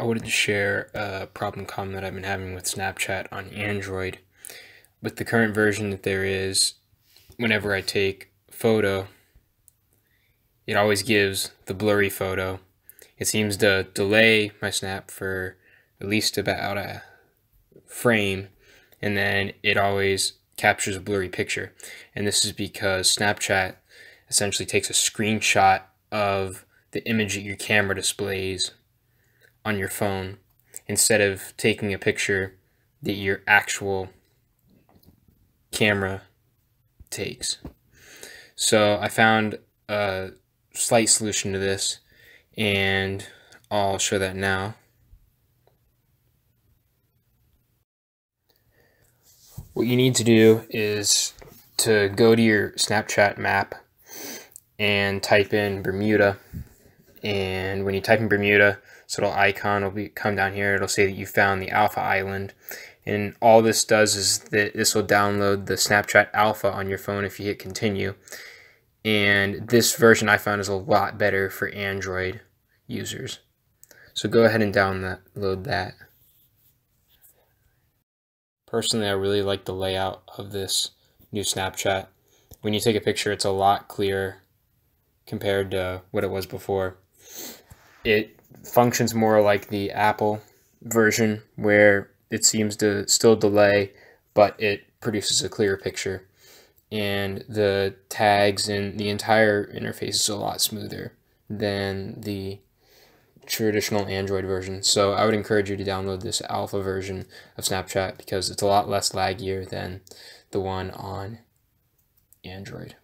I wanted to share a problem common that I've been having with Snapchat on Android. With the current version that there is, whenever I take a photo, it always gives the blurry photo. It seems to delay my snap for at least about a frame, and then it always captures a blurry picture. And this is because Snapchat essentially takes a screenshot of the image that your camera displays on your phone instead of taking a picture that your actual camera takes. So I found a slight solution to this, and I'll show that now. What you need to do is to go to your Snapchat map and type in Bermuda, and when you type in Bermuda, this little icon will come down here. It'll say that you found the Alpha Island, and all this does is that this will download the Snapchat Alpha on your phone if you hit continue. And this version I found is a lot better for Android users. So go ahead and download that. Personally, I really like the layout of this new Snapchat. When you take a picture, it's a lot clearer compared to what it was before. It functions more like the Apple version, where it seems to still delay, but it produces a clearer picture. And the tags and the entire interface is a lot smoother than the traditional Android version. So I would encourage you to download this alpha version of Snapchat because it's a lot less laggier than the one on Android.